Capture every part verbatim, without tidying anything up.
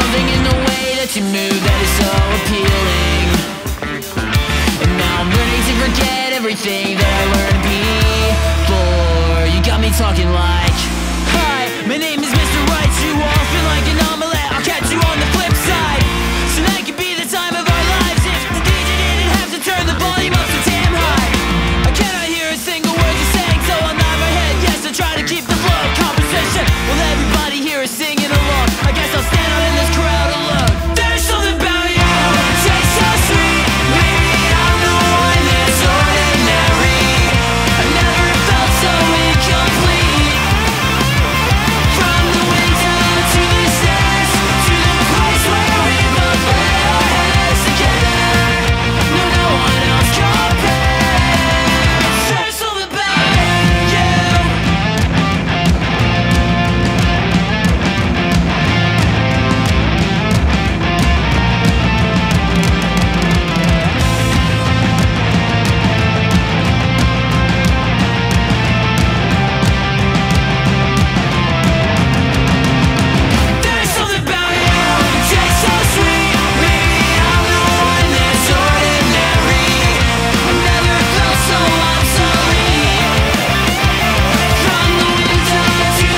something in the way that you move that is so appealing. And now I'm learning to forget everything that I learned before. You got me talking like, hi, my name is Mister Right. You all feel like an omelette, I'll catch you on the flip side. Tonight could be the time of our lives if the D J didn't have to turn the volume up so damn high. I cannot hear a single word you're saying, so I'll nod my head yes, I try to keep the flow of conversation. Well, everybody here is singing along, I guess I'll stand out in this crowd alone. There's something about you that tastes so sweet. Maybe I'm the one that's ordinary. I never felt so incomplete. From the window to the stairs, to the place where we both lay our heads together. No, no one else compares. There's something about you. There's something about you that tastes so sweet. Maybe I'm the one that's ordinary. I never felt so obsolete. From the window to the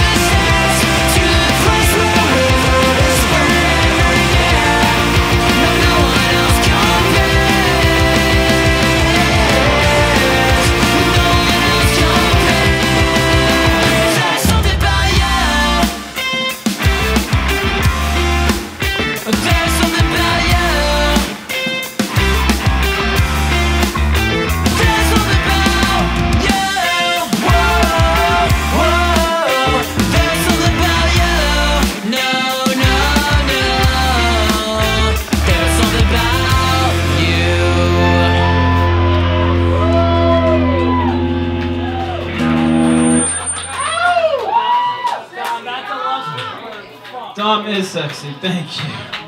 stairs, to the place where we were forever again. No, no one else compares. No one else compares. There's something about you. There's something about you. There's something about you. Whoa, whoa. There's something about you. No, no, no. There's something about you. Dom is sexy, thank you.